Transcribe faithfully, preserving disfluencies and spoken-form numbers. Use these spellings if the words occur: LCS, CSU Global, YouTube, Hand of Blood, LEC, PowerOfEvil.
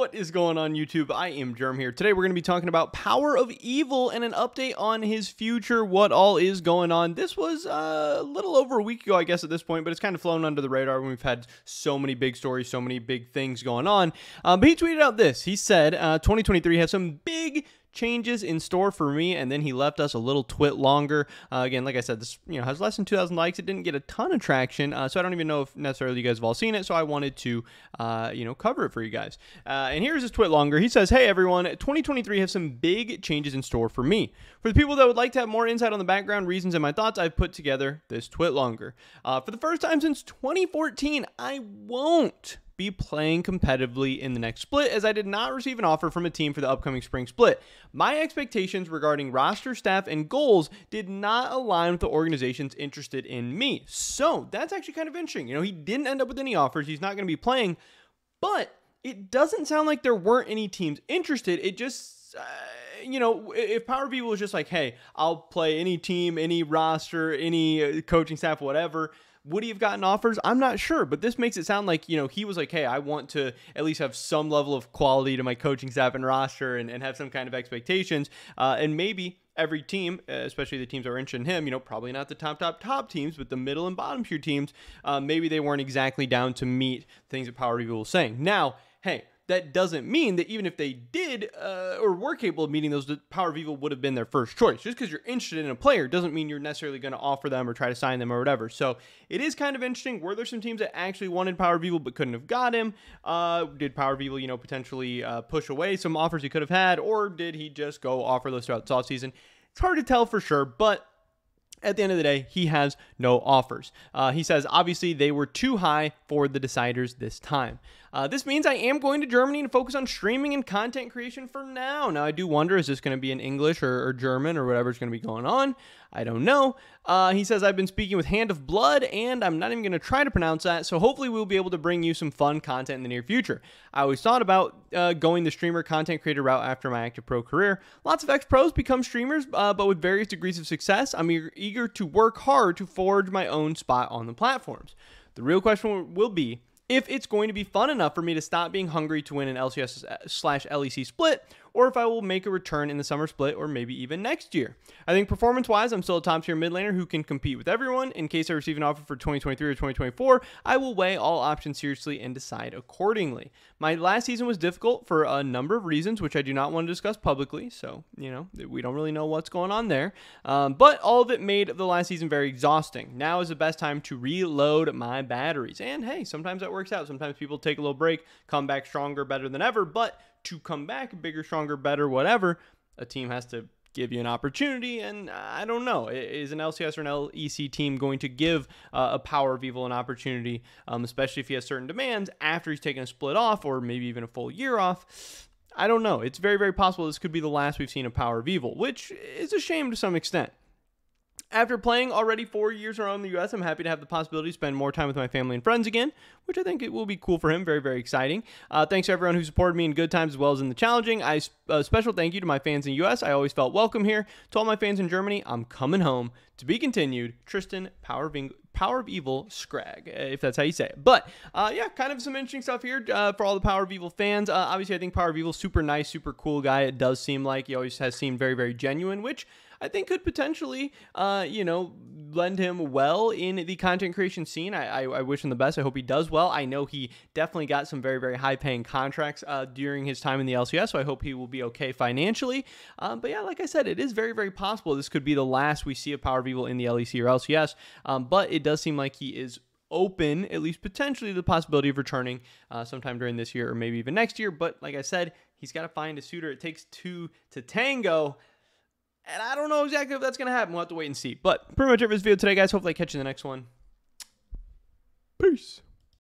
What is going on, YouTube? I am Germ here. Today we're going to be talking about Power of Evil and an update on his future, what all is going on. This was uh, a little over a week ago, I guess, at this point, but it's kind of flown under the radar when we've had so many big stories, so many big things going on. Uh, but he tweeted out this. He said, uh, twenty twenty-three has some big changes in store for me, and then he left us a little twit longer. Uh, again, like I said, this you know has less than two thousand likes. It didn't get a ton of traction, uh, so I don't even know if necessarily you guys have all seen it. So I wanted to uh, you know cover it for you guys. Uh, and here's his twit longer. He says, "Hey everyone, twenty twenty-three has some big changes in store for me. For the people that would like to have more insight on the background reasons and my thoughts, I've put together this twit longer. Uh, for the first time since twenty fourteen, I won't be playing competitively in the next split, as I did not receive an offer from a team for the upcoming spring split. My expectations regarding roster staff and goals did not align with the organizations interested in me." So that's actually kind of interesting. You know, he didn't end up with any offers. He's not going to be playing, but it doesn't sound like there weren't any teams interested. It just, uh, you know, if PowerOfEvil was just like, "Hey, I'll play any team, any roster, any coaching staff, whatever," would he have gotten offers? I'm not sure, but this makes it sound like, you know, he was like, "Hey, I want to at least have some level of quality to my coaching staff and roster and, and have some kind of expectations." Uh, and maybe every team, especially the teams that are interested in him, you know, probably not the top, top, top teams, but the middle and bottom tier teams, uh, maybe they weren't exactly down to meet things that PowerOfEvil was saying. Now, hey, that doesn't mean that even if they did uh, or were capable of meeting those, the PowerOfEvil would have been their first choice. Just because you're interested in a player doesn't mean you're necessarily going to offer them or try to sign them or whatever. So it is kind of interesting. Were there some teams that actually wanted PowerOfEvil but couldn't have got him? Uh, did PowerOfEvil, you know, potentially uh, push away some offers he could have had, or did he just go offerless throughout this offseason? It's hard to tell for sure, but at the end of the day, he has no offers. Uh, he says, "Obviously, they were too high for the deciders this time. Uh, this means I am going to Germany to focus on streaming and content creation for now." Now, I do wonder, is this going to be in English or, or German or whatever's going to be going on? I don't know. Uh, he says, "I've been speaking with Hand of Blood, and I'm not even going to try to pronounce that, so hopefully we'll be able to bring you some fun content in the near future. I always thought about uh, going the streamer content creator route after my active pro career. Lots of ex-pros become streamers, uh, but with various degrees of success. I'm eager, eager to work hard to forge my own spot on the platforms. The real question will be if it's going to be fun enough for me to stop being hungry to win an L C S slash L E C split, or if I will make a return in the summer split or maybe even next year. I think performance-wise, I'm still a top-tier mid laner who can compete with everyone. In case I receive an offer for twenty twenty-three or twenty twenty-four, I will weigh all options seriously and decide accordingly. My last season was difficult for a number of reasons, which I do not want to discuss publicly." So, you know, we don't really know what's going on there. Um, but all of it made the last season very exhausting. Now is the best time to reload my batteries." And hey, sometimes that works out. Sometimes people take a little break, come back stronger, better than ever, but to come back bigger, stronger, better, whatever, a team has to give you an opportunity, and I don't know. Is an L C S or an L E C team going to give uh, a PowerOfEvil an opportunity, um, especially if he has certain demands after he's taken a split off or maybe even a full year off? I don't know. It's very, very possible this could be the last we've seen of PowerOfEvil, which is a shame to some extent. "After playing already four years around the U S, I'm happy to have the possibility to spend more time with my family and friends again," which I think it will be cool for him. Very, very exciting. "Uh, thanks to everyone who supported me in good times as well as in the challenging. I, uh, special thank you to my fans in the U S. I always felt welcome here. To all my fans in Germany, I'm coming home. To be continued, Tristan, PowerOfEvil, PowerOfEvil Scrag," if that's how you say it. But uh, yeah, kind of some interesting stuff here uh, for all the PowerOfEvil fans. Uh, obviously, I think PowerOfEvil, super nice, super cool guy. It does seem like he always has seemed very, very genuine, which I think could potentially, uh, you know, lend him well in the content creation scene. I, I, I wish him the best. I hope he does well. I know he definitely got some very, very high-paying contracts uh, during his time in the L C S, so I hope he will be okay financially. Um, but yeah, like I said, it is very, very possible this could be the last we see of PowerOfEvil in the L E C or L C S, um, but it does seem like he is open, at least potentially, to the possibility of returning uh, sometime during this year or maybe even next year. But like I said, he's got to find a suitor. It takes two to tango. And I don't know exactly if that's going to happen. We'll have to wait and see. But pretty much it for this video today, guys. Hopefully I catch you in the next one. Peace.